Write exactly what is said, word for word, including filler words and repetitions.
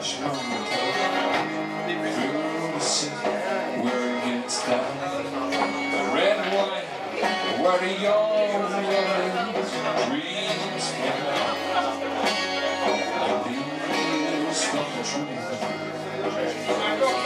much longer through the city where you stand. The red wine, what are your dreams now? I think it's not true.